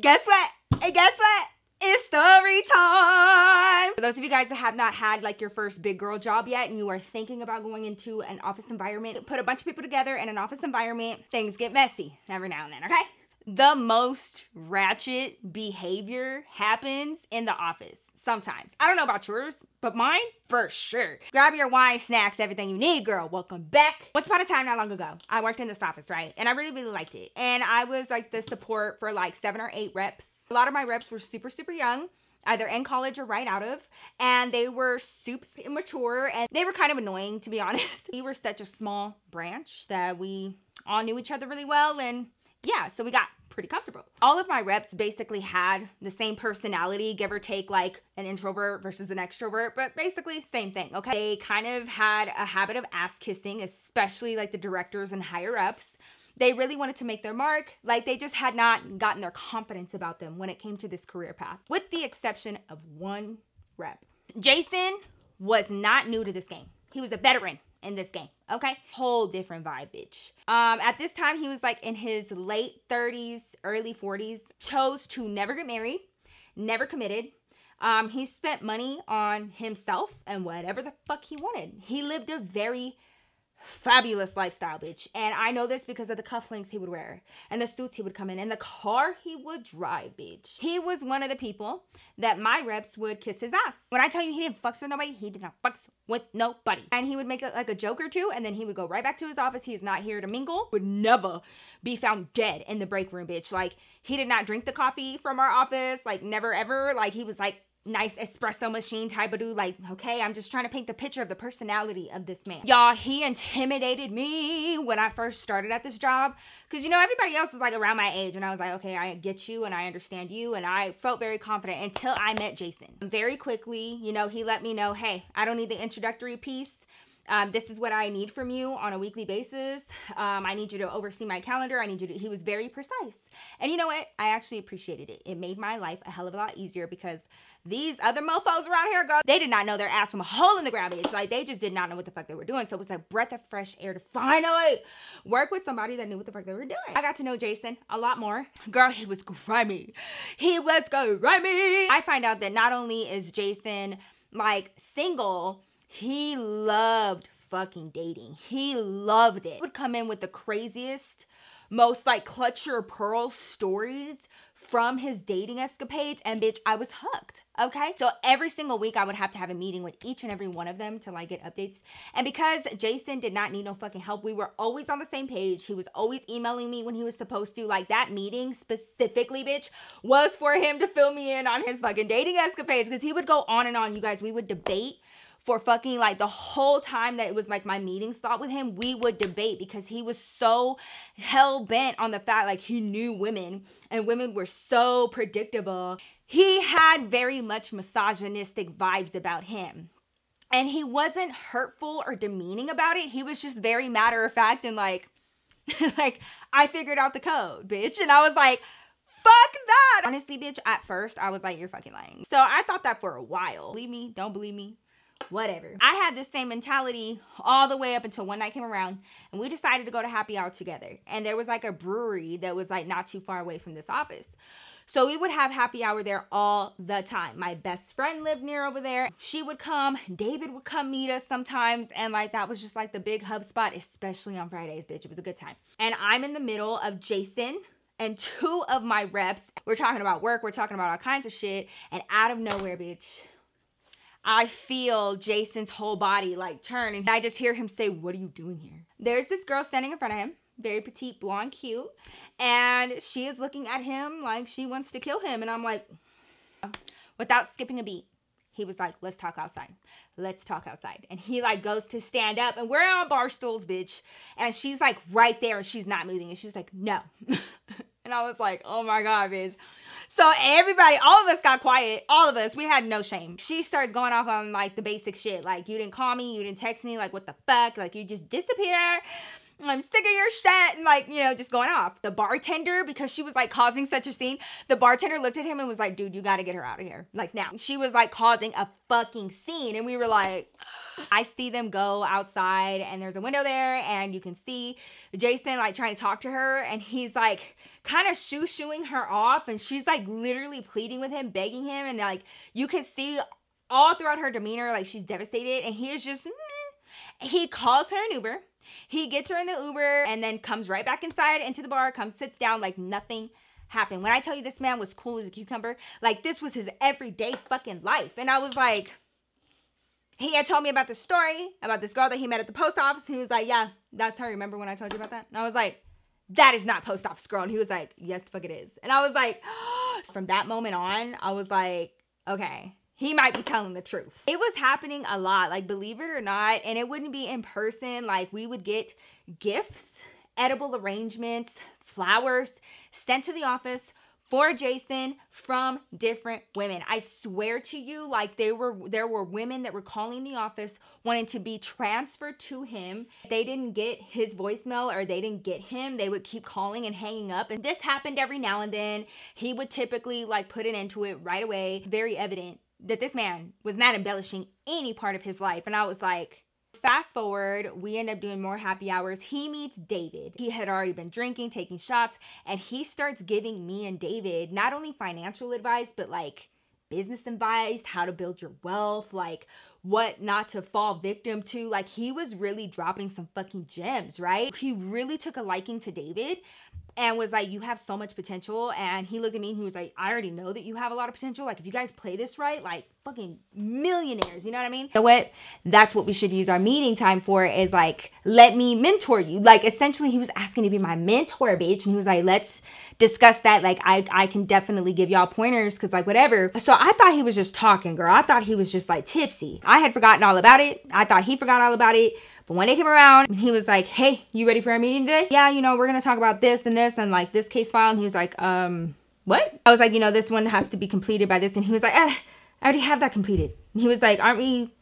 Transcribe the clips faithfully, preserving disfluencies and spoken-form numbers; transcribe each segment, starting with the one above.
guess what? And guess what? It's story time! For those of you guys that have not had like your first big girl job yet and you are thinking about going into an office environment, put a bunch of people together in an office environment, things get messy every now and then, okay? The most ratchet behavior happens in the office sometimes. I don't know about yours, but mine, for sure. Grab your wine, snacks, everything you need, girl. Welcome back. Once upon a time, not long ago, I worked in this office, right? And I really, really liked it. And I was like the support for like seven or eight reps. A lot of my reps were super, super young, either in college or right out of, and they were super immature and they were kind of annoying, to be honest. We were such a small branch that we all knew each other really well, and yeah, so we got pretty comfortable. All of my reps basically had the same personality, give or take like an introvert versus an extrovert, but basically same thing, okay? They kind of had a habit of ass kissing, especially like the directors and higher ups. They really wanted to make their mark. Like they just had not gotten their confidence about them when it came to this career path, with the exception of one rep. Jason was not new to this game. He was a veteran in this game, okay? Whole different vibe, bitch. Um, at this time, he was like in his late thirties, early forties, chose to never get married, never committed. Um, he spent money on himself and whatever the fuck he wanted. He lived a very fabulous lifestyle, bitch. And I know this because of the cufflinks he would wear and the suits he would come in and the car he would drive, bitch. He was one of the people that my reps would kiss his ass. When I tell you he didn't fucks with nobody, he did not fucks with nobody. And he would make a, like a joke or two, and then he would go right back to his office. He is not here to mingle. Would never be found dead in the break room, bitch. Like he did not drink the coffee from our office, like never ever. Like he was like nice espresso machine type of dude. Like, okay, I'm just trying to paint the picture of the personality of this man. Y'all, he intimidated me when I first started at this job. Cause you know, everybody else was like around my age and I was like, okay, I get you and I understand you. And I felt very confident until I met Jason. Very quickly, you know, he let me know, hey, I don't need the introductory piece. Um, this is what I need from you on a weekly basis. Um, I need you to oversee my calendar. I need you to, he was very precise. And you know what? I actually appreciated it. It made my life a hell of a lot easier because these other mofos around here, girl, they did not know their ass from a hole in the ground, bitch. Like they just did not know what the fuck they were doing. So it was a breath of fresh air to finally work with somebody that knew what the fuck they were doing. I got to know Jason a lot more. Girl, he was grimy. He was grimy. I find out that not only is Jason like single, he loved fucking dating. He loved it. He would come in with the craziest, most like clutch your pearl stories from his dating escapades, and bitch, I was hooked, okay? So every single week I would have to have a meeting with each and every one of them to like get updates. And because Jason did not need no fucking help, we were always on the same page. He was always emailing me when he was supposed to. Like that meeting specifically, bitch, was for him to fill me in on his fucking dating escapades, because he would go on and on, you guys. We would debate for fucking like the whole time that it was like my meeting slot with him. We would debate because he was so hell bent on the fact like he knew women and women were so predictable. He had very much misogynistic vibes about him. And he wasn't hurtful or demeaning about it. He was just very matter of fact and like, like I figured out the code, bitch. And I was like, fuck that. Honestly, bitch, at first I was like, you're fucking lying. So I thought that for a while. Believe me, don't believe me, whatever. I had this same mentality all the way up until one night came around and we decided to go to happy hour together. And there was like a brewery that was like not too far away from this office. So we would have happy hour there all the time. My best friend lived near over there. She would come, David would come meet us sometimes. And like, that was just like the big hub spot, especially on Fridays, bitch. It was a good time. And I'm in the middle of Jason and two of my reps. We're talking about work. We're talking about all kinds of shit. And out of nowhere, bitch, I feel Jason's whole body like turn, and I just hear him say, what are you doing here? There's this girl standing in front of him, very petite, blonde, cute, and she is looking at him like she wants to kill him. And I'm like, without skipping a beat, he was like, let's talk outside. Let's talk outside. And he like goes to stand up, and we're on bar stools, bitch. And she's like right there and she's not moving. And she was like, no. And I was like, oh my God, bitch. So everybody, all of us got quiet. All of us, we had no shame. She starts going off on like the basic shit. Like, you didn't call me, you didn't text me, like what the fuck? Like you just disappear. I'm sick of your shit, and like, you know, just going off. The bartender, because she was like causing such a scene, the bartender looked at him and was like, dude, you gotta get her out of here. Like now. She was like causing a fucking scene, and we were like, I see them go outside and there's a window there and you can see Jason like trying to talk to her, and he's like kind of shoo-shooing her off, and she's like literally pleading with him, begging him, and like you can see all throughout her demeanor like she's devastated, and he is just mm. He calls her an Uber. He gets her in the Uber and then comes right back inside into the bar, comes, sits down like nothing happened. When I tell you this man was cool as a cucumber, like this was his everyday fucking life. And I was like, he had told me about the story, about this girl that he met at the post office. He was like, yeah, that's her. Remember when I told you about that? And I was like, that is not post office girl. And he was like, yes, the fuck it is. And I was like, oh. From that moment on, I was like, okay, he might be telling the truth. It was happening a lot, like believe it or not, and it wouldn't be in person. Like we would get gifts, edible arrangements, flowers sent to the office for Jason from different women. I swear to you, like they were, there were women that were calling the office wanting to be transferred to him. If they didn't get his voicemail or they didn't get him, they would keep calling and hanging up. And this happened every now and then. He would typically like put an end to it right away. It's very evident that this man was not embellishing any part of his life. And I was like, fast forward, we end up doing more happy hours. He meets David. He had already been drinking, taking shots, and he starts giving me and David not only financial advice, but like business advice, how to build your wealth, like what not to fall victim to. Like he was really dropping some fucking gems, right? He really took a liking to David and was like, you have so much potential. And he looked at me and he was like, I already know that you have a lot of potential. Like if you guys play this right, like fucking millionaires, you know what I mean? You know what? That's what we should use our meeting time for, is like, let me mentor you. Like essentially he was asking to be my mentor, bitch. And he was like, let's discuss that. Like I, I can definitely give y'all pointers, cause like whatever. So I thought he was just talking, girl. I thought he was just like tipsy. I had forgotten all about it. I thought he forgot all about it. But when they came around, he was like, hey, you ready for our meeting today? Yeah, you know, we're gonna talk about this and this and like this case file. And he was like, um, what? I was like, you know, this one has to be completed by this. And he was like, eh, I already have that completed. And he was like, aren't we,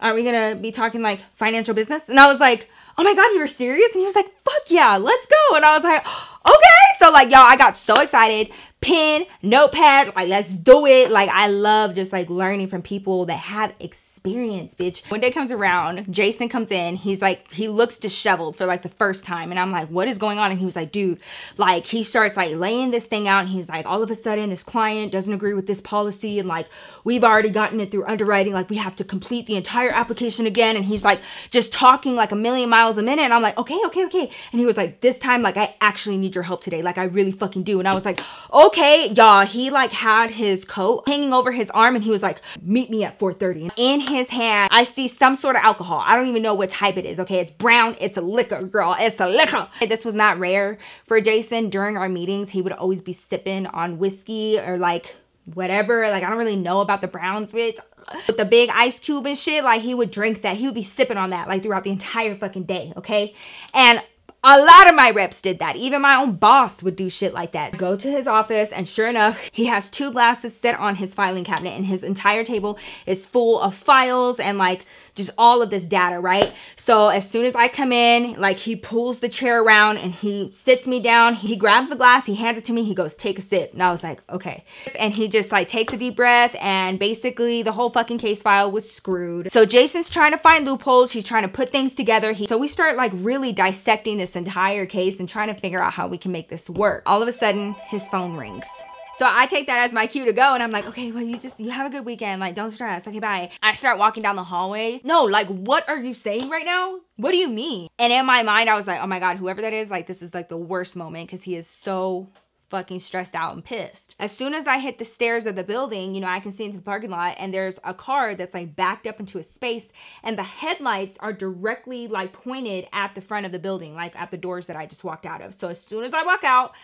aren't we gonna be talking like financial business? And I was like, oh my God, you were serious? And he was like, fuck yeah, let's go. And I was like, okay. So like, y'all, I got so excited. Pen, notepad, like let's do it. Like I love just like learning from people that have experience, bitch. One day comes around, Jason comes in, he's like, he looks disheveled for like the first time, and I'm like, what is going on? And he was like, dude, like he starts like laying this thing out, and he's like, all of a sudden this client doesn't agree with this policy, and like we've already gotten it through underwriting, like we have to complete the entire application again. And he's like just talking like a million miles a minute, and I'm like, okay, okay, okay. And he was like, this time, like I actually need your help today, like I really fucking do. And I was like, oh, okay, y'all, he like had his coat hanging over his arm, and he was like, meet me at four thirty. In his hand, I see some sort of alcohol. I don't even know what type it is, okay? It's brown, it's a liquor, girl, it's a liquor. This was not rare for Jason. During our meetings, he would always be sipping on whiskey or like whatever. Like, I don't really know about the browns, bitch. With the big ice cube and shit, like he would drink that. He would be sipping on that like throughout the entire fucking day, okay? And a lot of my reps did that. Even my own boss would do shit like that. Go to his office, and sure enough, he has two glasses set on his filing cabinet, and his entire table is full of files and like just all of this data, right? So as soon as I come in, like he pulls the chair around and he sits me down. He grabs the glass, he hands it to me, he goes, take a sip. And I was like, okay. And he just like takes a deep breath, and basically the whole fucking case file was screwed. So Jason's trying to find loopholes. He's trying to put things together. He, so we start like really dissecting this entire case and trying to figure out how we can make this work. All of a sudden, his phone rings. So I take that as my cue to go, and I'm like, okay, well, you just, you have a good weekend. Like, don't stress. Okay, bye. I start walking down the hallway. No, like, what are you saying right now? What do you mean? And in my mind, I was like, oh my God, whoever that is, like, this is like the worst moment, because he is so fucking stressed out and pissed. As soon as I hit the stairs of the building, you know, I can see into the parking lot, and there's a car that's like backed up into a space, and the headlights are directly like pointed at the front of the building, like at the doors that I just walked out of. So as soon as I walk out,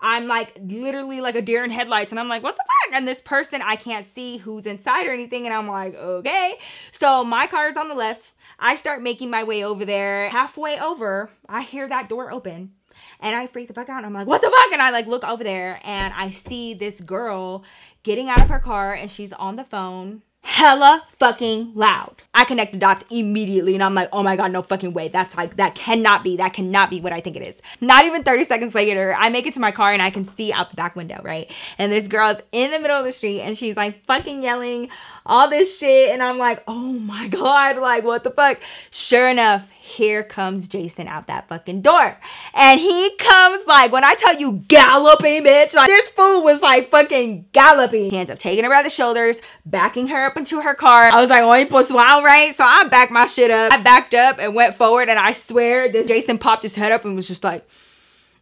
I'm like literally like a deer in headlights, and I'm like, what the fuck? And this person, I can't see who's inside or anything, and I'm like, okay. So my car is on the left. I start making my way over there. Halfway over, I hear that door open, and I freak the fuck out, and I'm like, what the fuck? And I like look over there, and I see this girl getting out of her car, and she's on the phone, hella fucking loud. I connect the dots immediately and I'm like, oh my God, no fucking way. That's like, that cannot be, that cannot be what I think it is. Not even thirty seconds later, I make it to my car and I can see out the back window, right? And this girl's in the middle of the street and she's like fucking yelling all this shit. And I'm like, oh my God, like what the fuck? Sure enough, here comes Jason out that fucking door. And he comes like, when I tell you galloping, bitch, like this fool was like fucking galloping. He ends up taking her by the shoulders, backing her up into her car. I was like, oh, he puts wild, right? So I backed my shit up. I backed up and went forward, and I swear this Jason popped his head up and was just like,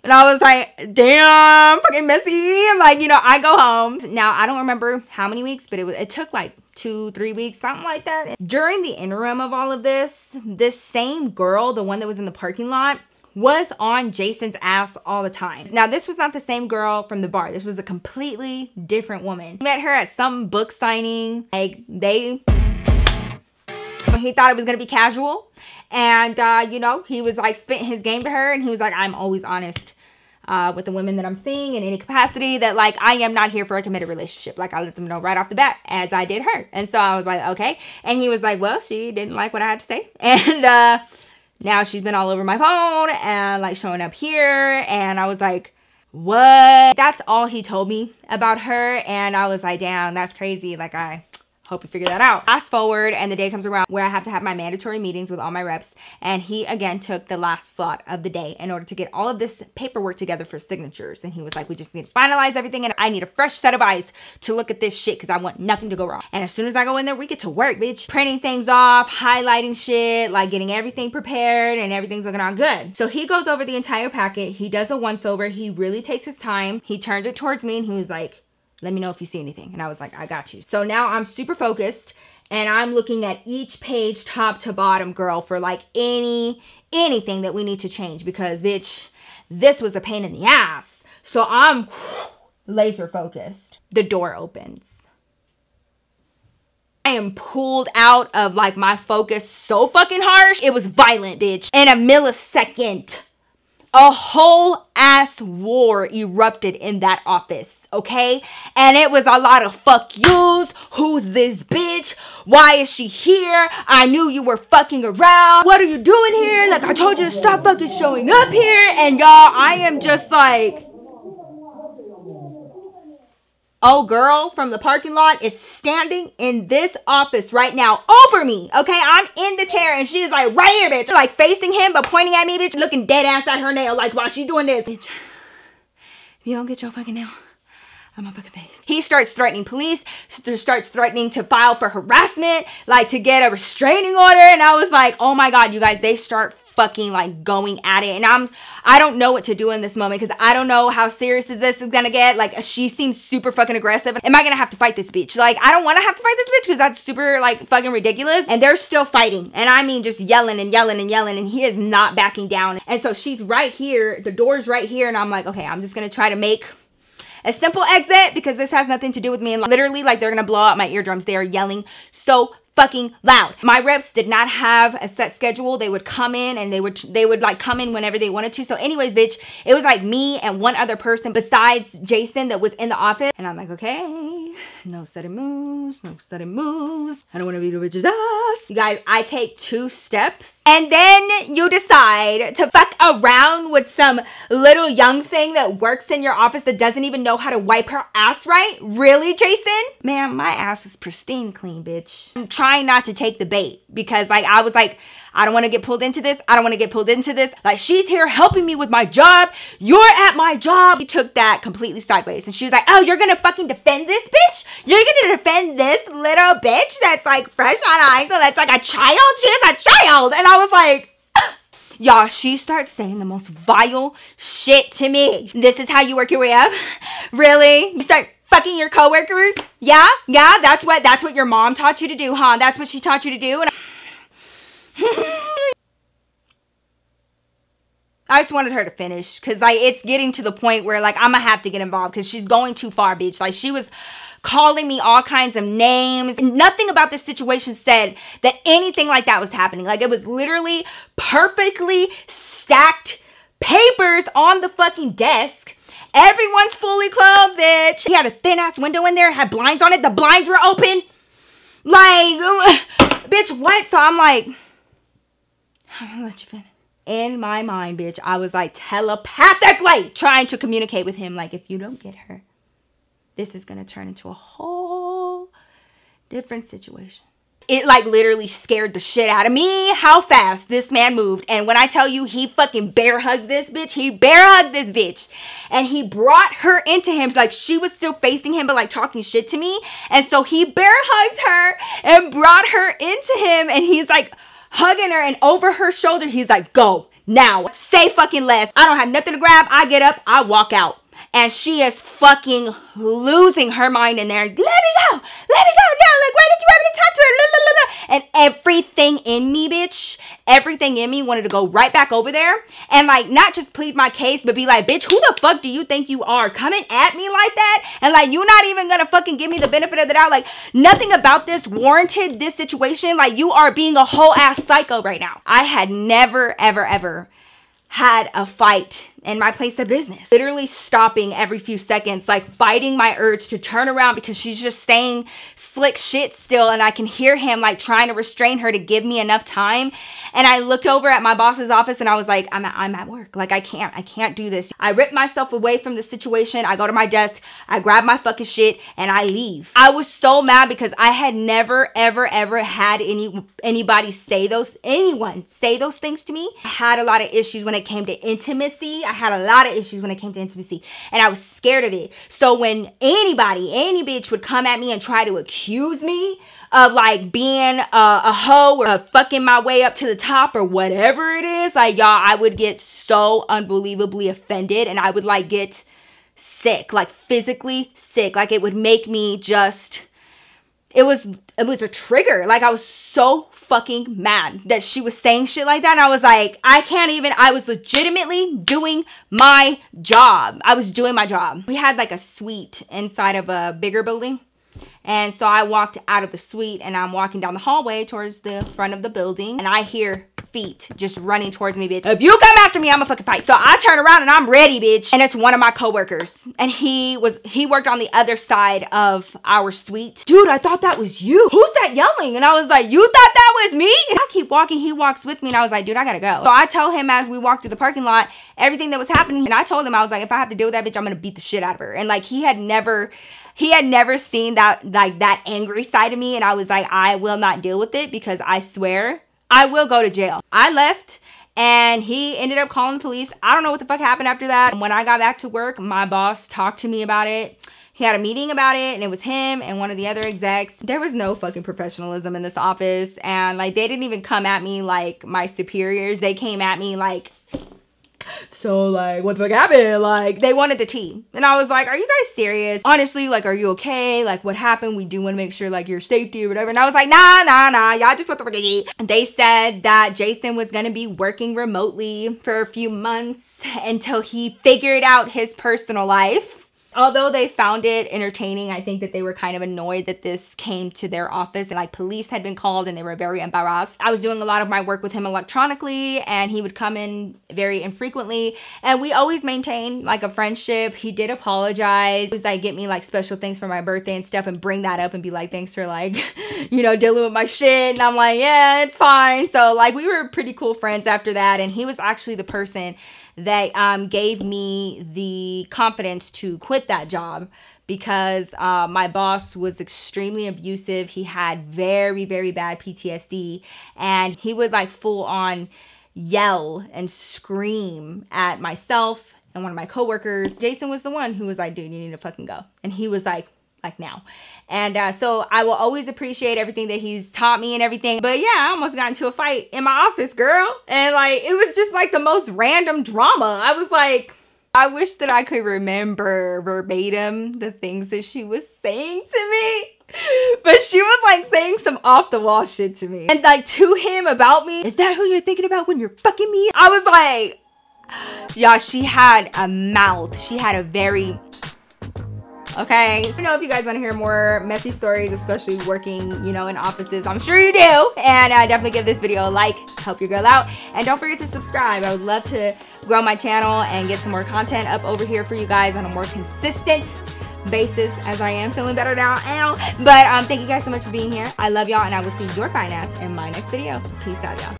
and I was like, damn, fucking messy. Like, you know, I go home. Now, I don't remember how many weeks, but it was, it took like two, three weeks, something like that. During the interim of all of this, this same girl, the one that was in the parking lot, was on Jason's ass all the time. Now, this was not the same girl from the bar. This was a completely different woman. Met her at some book signing. Like, they... He thought it was going to be casual. And, uh, you know, he was like spitting his game to her. And he was like, I'm always honest uh, with the women that I'm seeing in any capacity, that like, I am not here for a committed relationship. Like, I let them know right off the bat, as I did her. And so I was like, okay. And he was like, well, she didn't like what I had to say. And uh, now she's been all over my phone and like showing up here. And I was like, what? That's all he told me about her. And I was like, damn, that's crazy. Like, I... hope you figure that out. Fast forward, and the day comes around where I have to have my mandatory meetings with all my reps, and he again took the last slot of the day in order to get all of this paperwork together for signatures. And he was like, we just need to finalize everything, and I need a fresh set of eyes to look at this shit because I want nothing to go wrong. And as soon as I go in there, we get to work, bitch. Printing things off, highlighting shit, like getting everything prepared, and everything's looking all good. So he goes over the entire packet. He does a once over. He really takes his time. He turns it towards me and he was like, let me know if you see anything. And I was like, I got you. So now I'm super focused and I'm looking at each page top to bottom, girl, for like any, anything that we need to change, because bitch, this was a pain in the ass. So I'm laser focused. The door opens. I am pulled out of like my focus so fucking harsh. It was violent, bitch. In a millisecond, a whole ass war erupted in that office, okay? And it was a lot of fuck yous. Who's this bitch? Why is she here? I knew you were fucking around. What are you doing here? Like, I told you to stop fucking showing up here. And y'all, I am just like, oh, girl from the parking lot is standing in this office right now over me, okay? I'm in the chair and she's like right here, bitch. Like facing him, but pointing at me, bitch. Looking dead ass at her nail, like while she's doing this. Bitch, if you don't get your fucking nail, I'm on fucking face. He starts threatening police, starts threatening to file for harassment, like to get a restraining order. And I was like, oh my God, you guys, they start fucking like going at it, and I'm I don't know what to do in this moment because I don't know how serious this is gonna get. Like, she seems super fucking aggressive. Am I gonna have to fight this bitch? Like, I don't want to have to fight this bitch because that's super like fucking ridiculous. And they're still fighting, and I mean just yelling and yelling and yelling, and he is not backing down. And so she's right here, the door's right here, and I'm like, okay, I'm just gonna try to make a simple exit because this has nothing to do with me. And literally, like, they're gonna blow out my eardrums. They are yelling so fucking loud. My reps did not have a set schedule. They would come in and they would they would like come in whenever they wanted to. So anyways, bitch, it was like me and one other person besides Jason that was in the office. And I'm like, okay, no sudden moves, no sudden moves. I don't want to be the bitch's ass. You guys, I take two steps and then you decide to fuck around with some little young thing that works in your office that doesn't even know how to wipe her ass right? Really, Jason? Ma'am, my ass is pristine clean, bitch. I'm trying not to take the bait because like I was like, I don't want to get pulled into this. I don't want to get pulled into this. Like, she's here helping me with my job. You're at my job. He took that completely sideways and she was like, oh, you're going to fucking defend this bitch? You're going to defend this little bitch that's like fresh on ice, so that's like a child? She's a child. And I was like, y'all, she starts saying the most vile shit to me. This is how you work your way up? Really? You start fucking your coworkers? Yeah, yeah, that's what that's what your mom taught you to do, huh? That's what she taught you to do. And I, I just wanted her to finish because like it's getting to the point where like I'm gonna have to get involved because she's going too far, bitch. Like, she was calling me all kinds of names. Nothing about this situation said that anything like that was happening. Like, it was literally perfectly stacked papers on the fucking desk. Everyone's fully clothed, bitch. He had a thin ass window in there, had blinds on it. The blinds were open. Like, bitch, what? So I'm like, I'm gonna let you finish. In my mind, bitch, I was like telepathically trying to communicate with him. Like, if you don't get her, this is gonna turn into a whole different situation. It like literally scared the shit out of me how fast this man moved. And when I tell you he fucking bear hugged this bitch, he bear hugged this bitch. And he brought her into him. Like, she was still facing him, but like talking shit to me. And so he bear hugged her and brought her into him. And he's like hugging her, and over her shoulder, he's like, go now. Say fucking less. I don't have nothing to grab. I get up, I walk out. And she is fucking losing her mind in there. Let me go. Let me go now. Like, why did you ever talk to her? La, la, la, la. And everything in me, bitch, everything in me wanted to go right back over there. And like, not just plead my case, but be like, bitch, who the fuck do you think you are? Coming at me like that? And like, you're not even going to fucking give me the benefit of the doubt. Like, nothing about this warranted this situation. Like, you are being a whole ass psycho right now. I had never, ever, ever had a fight in my place of business. Literally stopping every few seconds, like fighting my urge to turn around because she's just saying slick shit still, and I can hear him like trying to restrain her to give me enough time. And I looked over at my boss's office and I was like, I'm at, I'm at work. Like, I can't, I can't do this. I rip myself away from the situation. I go to my desk, I grab my fucking shit, and I leave. I was so mad because I had never, ever, ever had any anybody say those, anyone say those things to me. I had a lot of issues when it came to intimacy. I had a lot of issues when it came to intimacy, and I was scared of it. So when anybody, any bitch would come at me and try to accuse me of like being a, a hoe or a fucking my way up to the top or whatever it is, like, y'all, I would get so unbelievably offended, and I would like get sick, like physically sick. Like, it would make me just, it was, it was a trigger. Like, I was so fucking mad that she was saying shit like that. And I was like, I can't even, I was legitimately doing my job. I was doing my job. We had like a suite inside of a bigger building. And so I walked out of the suite and I'm walking down the hallway towards the front of the building, and I hear feet just running towards me, bitch. If you come after me, I'm gonna fucking fight. So I turn around and I'm ready, bitch. And it's one of my coworkers, and he was, he worked on the other side of our suite. Dude, I thought that was you. Who's that yelling? And I was like, you thought that was me? And I keep walking, he walks with me, and I was like, dude, I gotta go. So I tell him as we walk through the parking lot, everything that was happening. And I told him, I was like, if I have to deal with that bitch, I'm gonna beat the shit out of her. And like, he had never, he had never seen that, like that angry side of me. And I was like, I will not deal with it because I swear I will go to jail. I left and he ended up calling the police. I don't know what the fuck happened after that. And when I got back to work, my boss talked to me about it. He had a meeting about it, and it was him and one of the other execs. There was no fucking professionalism in this office. And like, they didn't even come at me like my superiors. They came at me like, so like, what the fuck happened? Like, they wanted the tea. And I was like, are you guys serious? Honestly, like, are you okay? Like, what happened? We do want to make sure like your safety or whatever. And I was like, nah, nah, nah. Y'all just want the fuck tea. They said that Jason was going to be working remotely for a few months until he figured out his personal life. Although they found it entertaining, I think that they were kind of annoyed that this came to their office, and like police had been called and they were very embarrassed. I was doing a lot of my work with him electronically, and he would come in very infrequently, and we always maintained like a friendship. He did apologize. He was like, get me like special things for my birthday and stuff, and bring that up and be like, thanks for like, you know, dealing with my shit. And I'm like, yeah, it's fine. So like, we were pretty cool friends after that. And he was actually the person that um, gave me the confidence to quit that job, because uh, my boss was extremely abusive. He had very, very bad P T S D, and he would like full on yell and scream at myself and one of my coworkers. Jason was the one who was like, dude, you need to fucking go. And he was like, like now. And uh, so I will always appreciate everything that he's taught me and everything. But yeah, I almost got into a fight in my office, girl. And like, it was just like the most random drama. I was like, I wish that I could remember verbatim the things that she was saying to me. But she was like saying some off the wall shit to me. And like to him about me, is that who you're thinking about when you're fucking me? I was like, y'all, she had a mouth. She had a very... Okay, so I know if you guys want to hear more messy stories, especially working, you know, in offices, I'm sure you do. And uh, definitely give this video a like, help your girl out. And don't forget to subscribe. I would love to grow my channel and get some more content up over here for you guys on a more consistent basis, as I am feeling better now. Ow. But um, thank you guys so much for being here. I love y'all, and I will see your fine ass in my next video. Peace out, y'all.